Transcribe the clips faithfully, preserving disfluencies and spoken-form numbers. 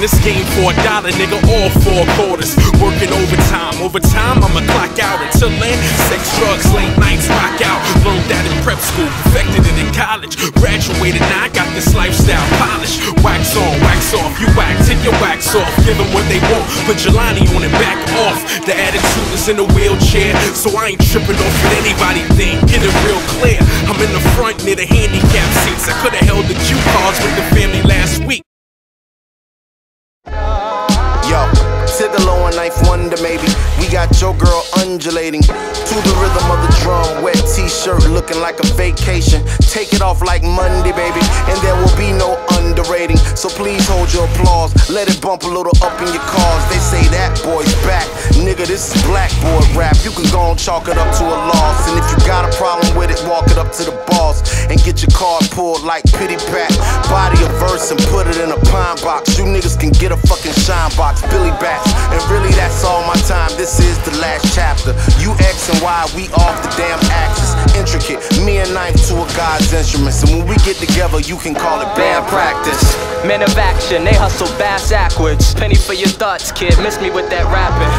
in this game for a dollar, nigga, all four quarters. Working overtime, overtime, I'ma clock out. Until then, sex, drugs, late nights, rock out. Learned that in prep school, perfected it in college. Graduated, now I got this lifestyle polished. Wax on, wax off, you wax, take your wax off. Give them what they want, put Jelani on it, back off. The attitude is in a wheelchair, so I ain't tripping off what anybody think. Get it real clear, I'm in the front near the handicap seats. I could've held the cue cards with the family last week. To the low and knife wonder, maybe we got your girl undulating to the rhythm of the drum. Wet t-shirt looking like a vacation. Take it off like Monday, baby, and there will be no underrating. So please hold your applause. Let it bump a little up in your cars. They say that boy's back, nigga. This is blackboard rap. You can go and chalk it up to a loss. And if you got a problem with it, walk it up to the boss and get your card pulled like pity back. Body a verse and put it in a pine box. You niggas can get a fucking shine box, Billy Bats. And really that's all my time, this is the last chapter. You X and Y, we off the damn axis. Intricate, me and Knife, two of God's instruments. And when we get together, you can call it band practice. Men of action, they hustle bass backwards. Penny for your thoughts, kid, miss me with that rapping.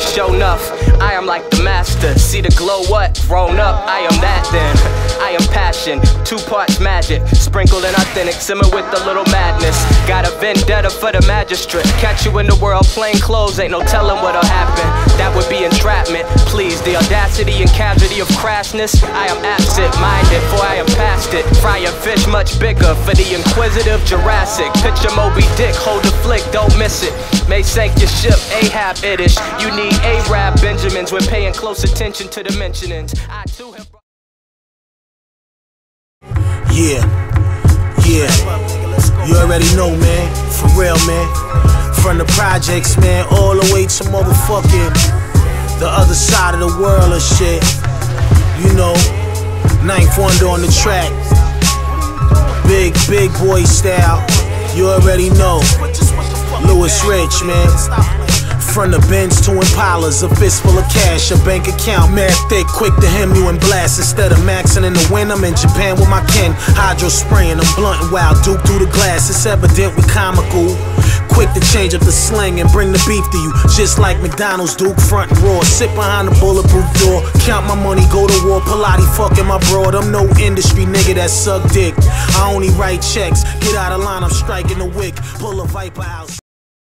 Show enough, I am like the master. See the glow what? Thrown up, I am that then. I am passion, two parts magic. Sprinkled and authentic, simmer with a little madness. Got a vendetta for the magistrate. Catch you in the world, plain clothes. Ain't no telling what'll happen. That would be entrapment. Please, the audacity and casualty of crashness. I am absent-minded, for I am past it. Fry a fish much bigger for the inquisitive Jurassic. Picture Moby Dick, hold the flick, don't miss it. May sink your ship, Ahab it-ish. You need Arab Benjamins when paying close attention to the mentionings. I too have. Yeah, yeah. You already know, man. For real, man. From the projects, man, all the way to motherfucking the other side of the world and shit. You know, Ninth Wonder on the track. Big, big boy style. You already know. Lewis Rich, man. From the Benz to Impalas, a fistful of cash, a bank account, mad thick, quick to hem you and blast. Instead of maxing in the wind, I'm in Japan with my kin. Hydro spraying, I'm blunt and wild, dupe through the glass. It's evident we comical. Quick to change up the slang and bring the beef to you. Just like McDonald's, Duke front and raw. Sit behind the bulletproof door. Count my money, go to war. Pilate fucking my broad. I'm no industry nigga that suck dick. I only write checks. Get out of line, I'm striking the wick. Pull a viper out.